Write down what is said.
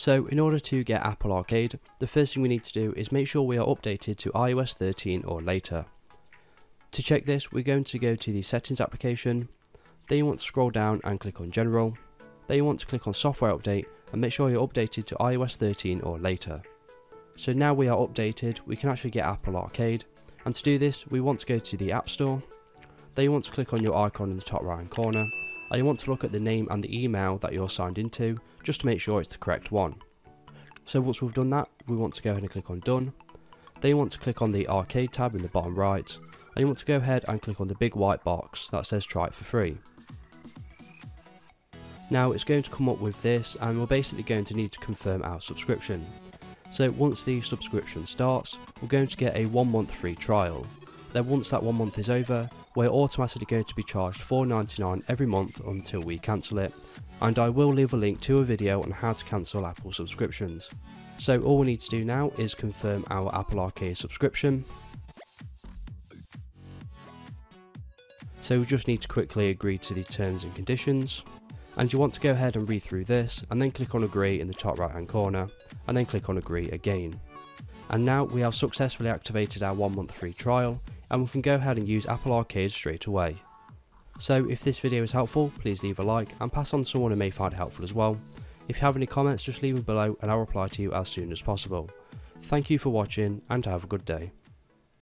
So in order to get Apple Arcade, the first thing we need to do is make sure we are updated to iOS 13 or later. To check this, we're going to go to the Settings application, then you want to scroll down and click on General, then you want to click on Software Update and make sure you're updated to iOS 13 or later. So now we are updated, we can actually get Apple Arcade, and to do this we want to go to the App Store, then you want to click on your icon in the top right hand corner, and you want to look at the name and the email that you're signed into just to make sure it's the correct one. So once we've done that, we want to go ahead and click on Done. Then you want to click on the Arcade tab in the bottom right, and you want to go ahead and click on the big white box that says try it for free. Now it's going to come up with this, and we're basically going to need to confirm our subscription. So once the subscription starts, we're going to get a 1 month free trial. Then once that 1 month is over, we're automatically going to be charged $4.99 every month until we cancel it, and I will leave a link to a video on how to cancel Apple subscriptions. So all we need to do now is confirm our Apple Arcade subscription. So we just need to quickly agree to the terms and conditions, and you want to go ahead and read through this and then click on agree in the top right hand corner and then click on agree again. And now we have successfully activated our 1 month free trial, and we can go ahead and use Apple Arcade straight away. So if this video is helpful, please leave a like and pass on to someone who may find it helpful as well. If you have any comments, just leave them below and I'll reply to you as soon as possible. Thank you for watching and have a good day.